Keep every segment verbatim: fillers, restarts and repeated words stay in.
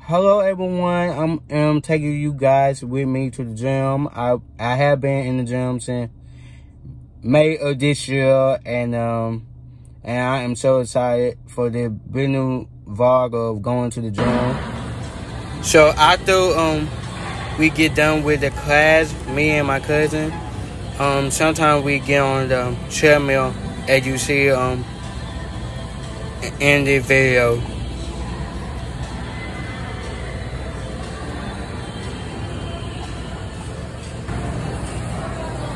Hello everyone, I'm, I'm taking you guys with me to the gym. I I have been in the gym since May of this year, and um and I am so excited for the brand new vlog of going to the gym. So after um we get done with the class, me and my cousin, um sometimes we get on the treadmill as you see um in the video.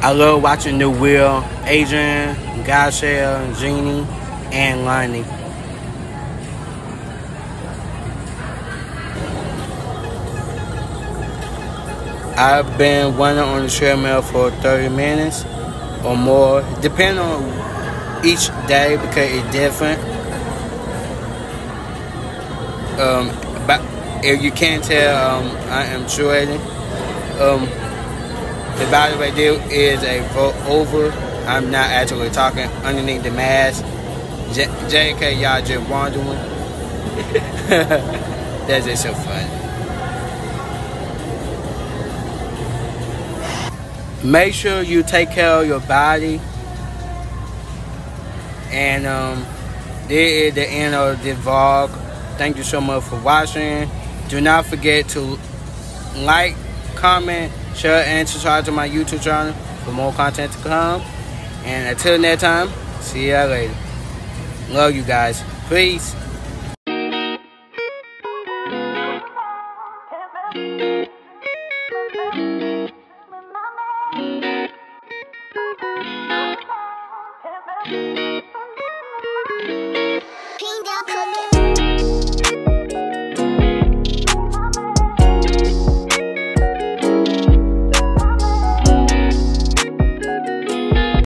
I love watching the Will, Adrian, Gashel, Jeannie, and Lonnie. I've been running on the treadmill for thirty minutes or more, depending on each day because it's different. Um, but if you can't tell, um, I am sweating. Um, The body right there is a vote over. I'm not actually talking underneath the mask. J JK, y'all just wandering. That's just so funny. Make sure you take care of your body. And um, this is the end of the vlog. Thank you so much for watching. Do not forget to like, comment, share, and subscribe to my YouTube channel for more content to come. And until next time, see y'all later. Love you guys. Peace.